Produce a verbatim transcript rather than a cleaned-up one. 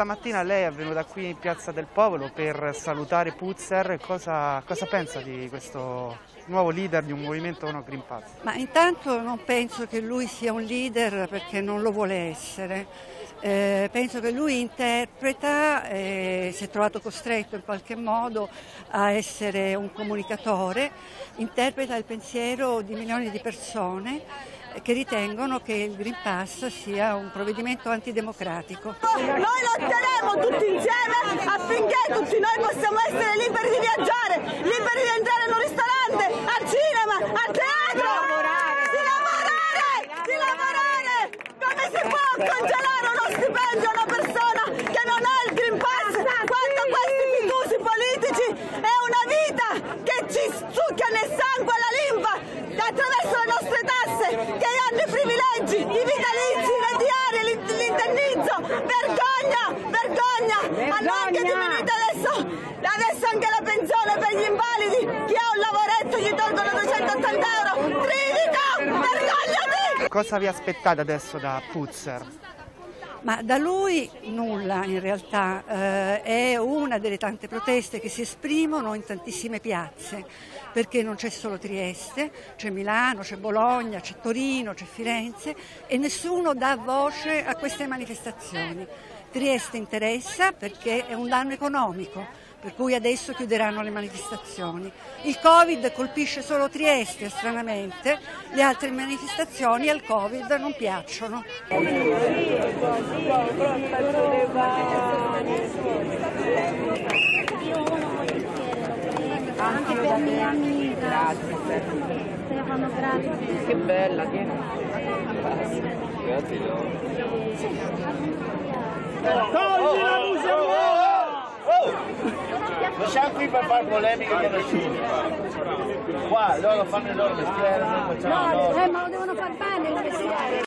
stamattina lei è venuta qui in Piazza del Popolo per salutare Puzzer. Cosa, cosa pensa di questo nuovo leader di un movimento no Green Pass? Ma intanto non penso che lui sia un leader, perché non lo vuole essere. Eh, penso che lui interpreta, eh, si è trovato costretto in qualche modo a essere un comunicatore, interpreta il pensiero di milioni di persone che ritengono che il Green Pass sia un provvedimento antidemocratico. Noi lotteremo tutti insieme affinché tutti noi possiamo essere liberi di viaggiare, liberi di entrare in un ristorante, al cinema, al teatro, di lavorare, di lavorare, di lavorare. Come si può congelare uno stipendio a una persona che non ha il Green Pass quando questi fiduci politici è una vita che ci succhia nel sangue la limba attraverso le nostre tasse, che hanno i privilegi, i vitalizi, le diarie, l'indennizzo. Vergogna, vergogna, vergogna. Hanno anche diminuito adesso, adesso anche la pensione per gli invalidi. Chi ha un lavoretto gli tolgono duecentottanta euro. Tridico, vergognati! Cosa vi aspettate adesso da Puzzer? Ma da lui nulla in realtà, eh, è una delle tante proteste che si esprimono in tantissime piazze, perché non c'è solo Trieste, c'è Milano, c'è Bologna, c'è Torino, c'è Firenze e nessuno dà voce a queste manifestazioni. Trieste interessa perché è un danno economico, per cui adesso chiuderanno le manifestazioni. Il Covid colpisce solo Trieste, stranamente, le altre manifestazioni al Covid non piacciono. Anche per mia amica. Stefano, grazie. Che bella, tieni. Grazie. Togli la musica! Non siamo qui per fare polemiche con nessuno. Qua loro fanno il loro mestiere, noi facciamo il loro. No, ma lo devono far bene il mestiere.